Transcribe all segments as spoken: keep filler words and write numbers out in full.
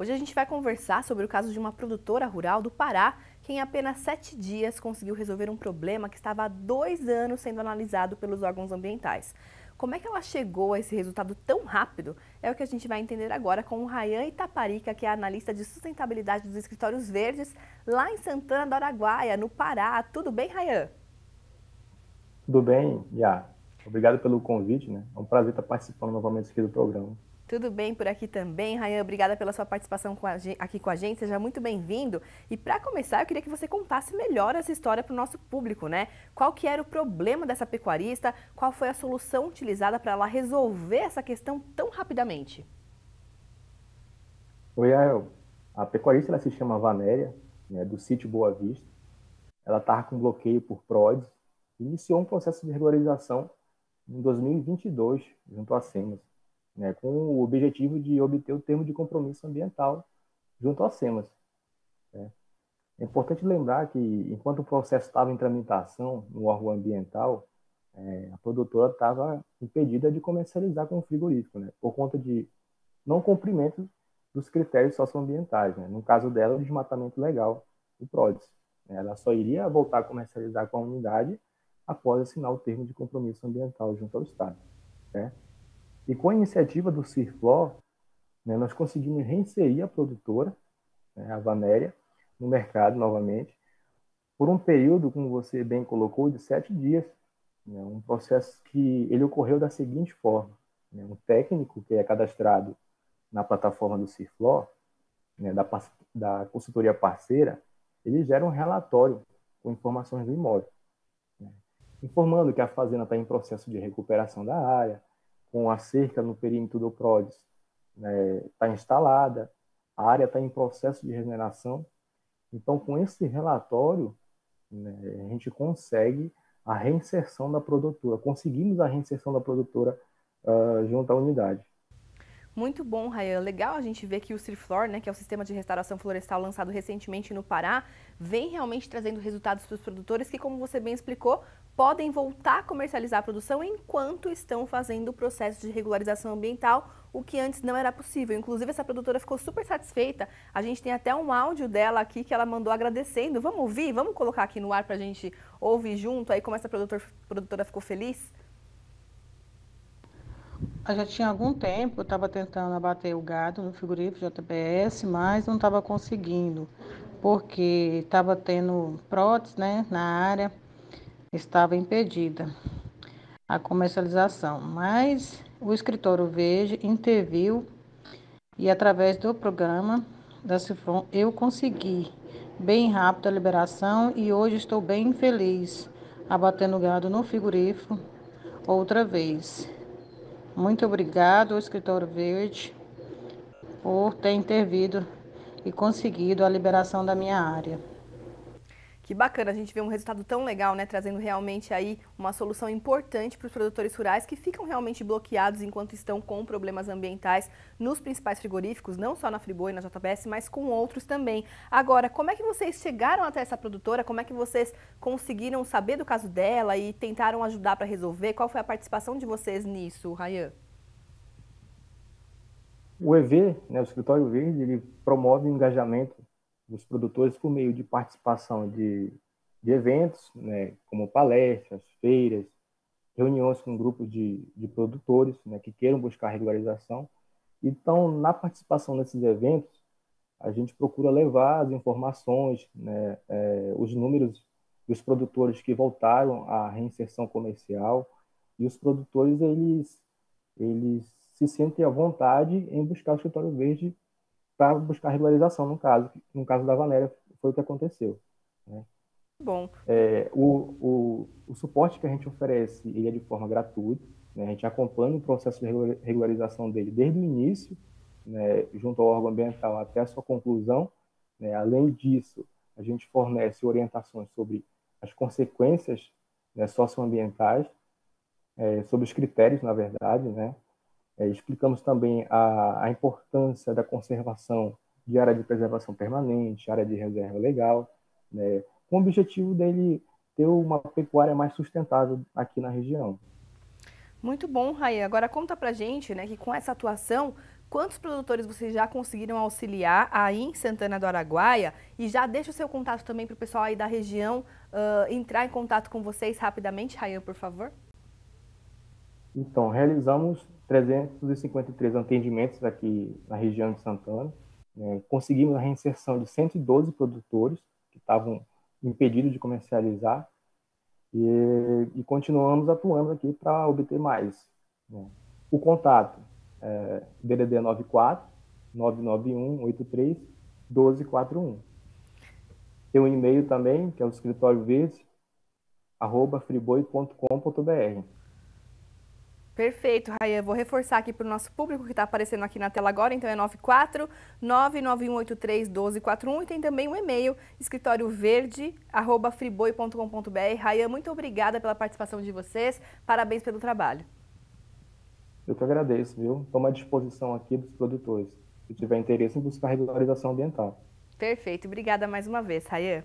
Hoje a gente vai conversar sobre o caso de uma produtora rural do Pará que em apenas sete dias conseguiu resolver um problema que estava há dois anos sendo analisado pelos órgãos ambientais. Como é que ela chegou a esse resultado tão rápido? É o que a gente vai entender agora com o Rayan Itaparica, que é analista de sustentabilidade dos Escritórios Verdes, lá em Santana da Araguaia, no Pará. Tudo bem, Rayan? Tudo bem, já. Obrigado pelo convite, né? É um prazer estar participando novamente aqui do programa. Tudo bem por aqui também, Rayan. Obrigada pela sua participação com a, aqui com a gente. Seja muito bem-vindo. E para começar, eu queria que você contasse melhor essa história para o nosso público, né? Qual que era o problema dessa pecuarista? Qual foi a solução utilizada para ela resolver essa questão tão rapidamente? Oi, a pecuarista ela se chama Vanéria, né, do Sítio Boa Vista. Ela estava com bloqueio por PRODES e iniciou um processo de regularização em dois mil e vinte e dois, junto à SEMAS. Né, com o objetivo de obter o termo de compromisso ambiental junto ao SEMAS. Né. É importante lembrar que, enquanto o processo estava em tramitação no órgão ambiental, é, a produtora estava impedida de comercializar com o frigorífico, né, por conta de não cumprimento dos critérios socioambientais. Né. No caso dela, o desmatamento legal do PRODES. Né. Ela só iria voltar a comercializar com a unidade após assinar o termo de compromisso ambiental junto ao Estado. Né. E com a iniciativa do CIRFLOR, né, nós conseguimos reinserir a produtora, né, a Vanéria, no mercado novamente, por um período, como você bem colocou, de sete dias. Né, um processo que ele ocorreu da seguinte forma. Né, um técnico que é cadastrado na plataforma do CIRFLOR, né, da, da consultoria parceira, ele gera um relatório com informações do imóvel, né, informando que a fazenda está em processo de recuperação da área, com a cerca no perímetro do PRODES está né, instalada, a área está em processo de regeneração. Então, com esse relatório, né, a gente consegue a reinserção da produtora, conseguimos a reinserção da produtora uh, junto à unidade. Muito bom, Rayan. Legal a gente ver que o CIRFLOR, né, que é o Sistema de Restauração Florestal lançado recentemente no Pará, vem realmente trazendo resultados para os produtores que, como você bem explicou, podem voltar a comercializar a produção enquanto estão fazendo o processo de regularização ambiental, o que antes não era possível. Inclusive, essa produtora ficou super satisfeita. A gente tem até um áudio dela aqui que ela mandou agradecendo. Vamos ouvir? Vamos colocar aqui no ar para a gente ouvir junto aí como essa produtora, produtora ficou feliz? Eu já tinha algum tempo, eu estava tentando abater o gado no frigorífico J B S, mas não estava conseguindo, porque estava tendo PRODES, né, na área, estava impedida a comercialização. Mas o Escritório Verde interviu e, através do programa da CIRFLOR, eu consegui bem rápido a liberação e hoje estou bem feliz abatendo o gado no frigorífico outra vez. Muito obrigado ao Escritório Verde por ter intervido e conseguido a liberação da minha área. Que bacana, a gente vê um resultado tão legal, né? Trazendo realmente aí uma solução importante para os produtores rurais que ficam realmente bloqueados enquanto estão com problemas ambientais nos principais frigoríficos, não só na Friboi e na J B S, mas com outros também. Agora, como é que vocês chegaram até essa produtora? Como é que vocês conseguiram saber do caso dela e tentaram ajudar para resolver? Qual foi a participação de vocês nisso, Rayan? O E V, né, o Escritório Verde, ele promove o engajamento dos produtores por meio de participação de, de eventos, né, como palestras, feiras, reuniões com grupos de, de produtores, né, que queiram buscar regularização. Então, na participação desses eventos, a gente procura levar as informações, né, é, os números dos produtores que voltaram à reinserção comercial, e os produtores eles, eles se sentem à vontade em buscar o Escritório Verde para buscar regularização, no caso, no caso da Vanéria, foi o que aconteceu. Né? Bom. É, o, o, o suporte que a gente oferece, ele é de forma gratuita, né? A gente acompanha o processo de regularização dele desde o início, né, junto ao órgão ambiental até a sua conclusão. Né? Além disso, a gente fornece orientações sobre as consequências, né, socioambientais, é, sobre os critérios, na verdade, né? É, explicamos também a, a importância da conservação de área de preservação permanente, área de reserva legal, né, com o objetivo dele ter uma pecuária mais sustentável aqui na região. Muito bom, Rayan. Agora conta pra gente, né, que com essa atuação, Quantos produtores vocês já conseguiram auxiliar aí em Santana do Araguaia? E já deixa o seu contato também para o pessoal aí da região uh, entrar em contato com vocês rapidamente, Rayan, por favor. Então, realizamos trezentos e cinquenta e três atendimentos aqui na região de Santana. É, conseguimos a reinserção de cento e doze produtores que estavam impedidos de comercializar e, e continuamos atuando aqui para obter mais. Né? O contato é D D D nove quatro nove nove um oito três um dois quatro um. Tem um e-mail também, que é o escritório verde, arroba friboi ponto com ponto br. Perfeito, Rayan. Vou reforçar aqui para o nosso público que está aparecendo aqui na tela agora. Então, é nove quatro nove nove um oito três um dois quatro um. E tem também um e-mail, escritório verde arroba friboi ponto com ponto br. Rayan, muito obrigada pela participação de vocês. Parabéns pelo trabalho. Eu que agradeço, viu? Estou à disposição aqui dos produtores, se tiver interesse em buscar regularização ambiental. Perfeito. Obrigada mais uma vez, Rayan.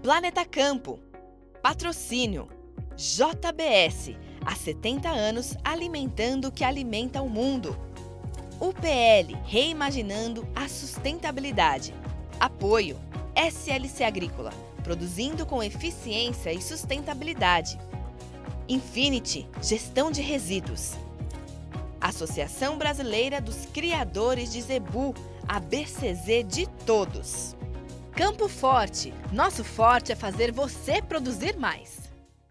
Planeta Campo. Patrocínio. J B S. Há setenta anos alimentando o que alimenta o mundo. U P L. Reimaginando a sustentabilidade. Apoio. S L C Agrícola. Produzindo com eficiência e sustentabilidade. Infinity. Gestão de resíduos. Associação Brasileira dos Criadores de Zebu, A B C Z de todos. Campo Forte. Nosso forte é fazer você produzir mais.